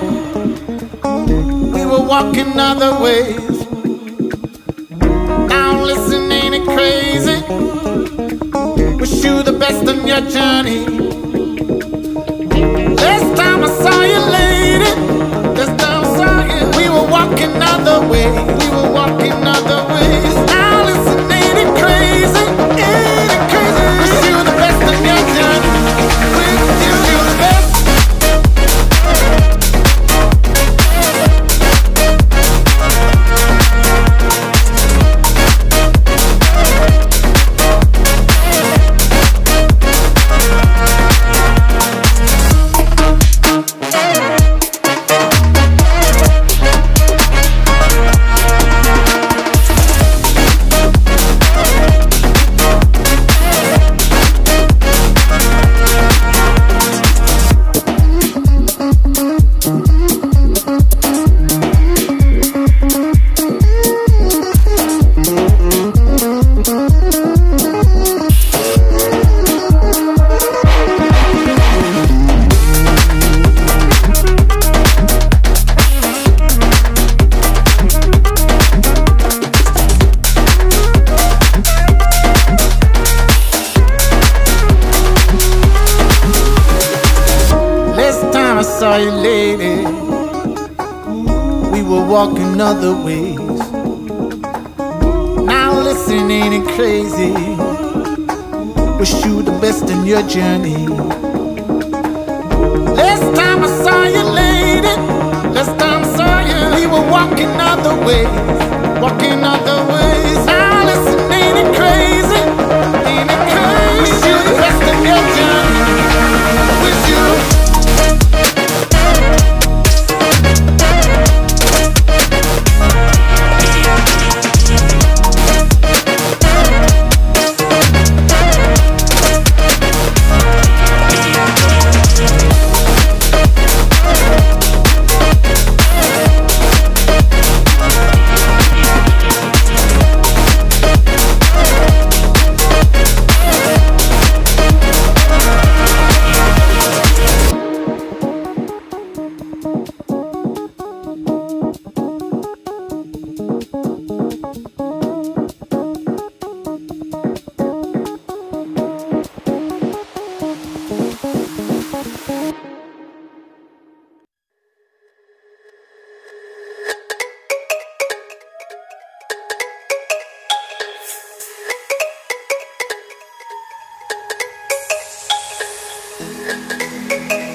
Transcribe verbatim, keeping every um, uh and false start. We were walking other ways. Now listen, ain't it crazy? Wish you the best on your journey. Last time I saw you, lady. Last time I saw you, we were walking other ways. We were walking other ways. Now listen, ain't it crazy? Ain't it crazy? Wish you the best on your journey. Wish you the best. Walking other ways. Now listen, ain't it crazy? Wish you the best in your journey. Last time I saw you, lady. Last time I saw you, we were walking other ways. Walking other ways. Now listen, ain't it crazy? Ain't it crazy? Wish you the best in your journey. Wish you. Thank you.